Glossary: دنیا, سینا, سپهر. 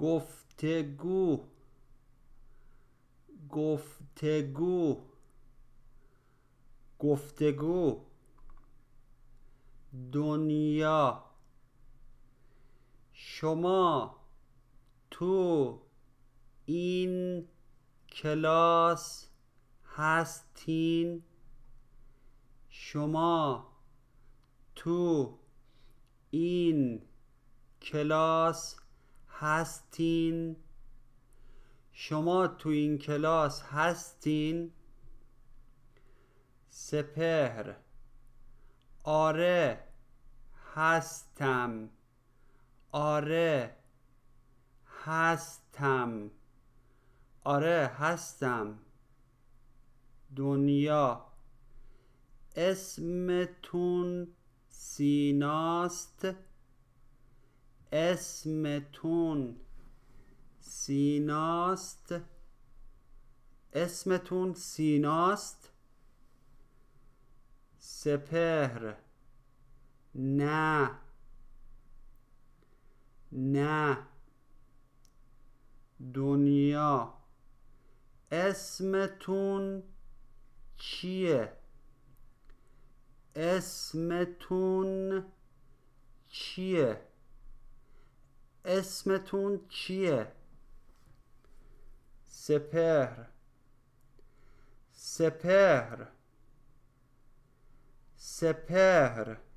گفتگو گفتگو گفتگو دنیا شما تو این کلاس هستین؟ شما تو این کلاس هستین؟ شما تو این کلاس هستین؟ سپهر آره هستم، آره هستم، آره هستم. دنیا اسمتون سیناست؟ اسمتون سیناست؟ اسمتون سیناست؟ سپهر نه نه. دنیا اسمتون چیه؟ اسمتون چیه؟ اسمتون چیه؟ سپهر سپهر سپهر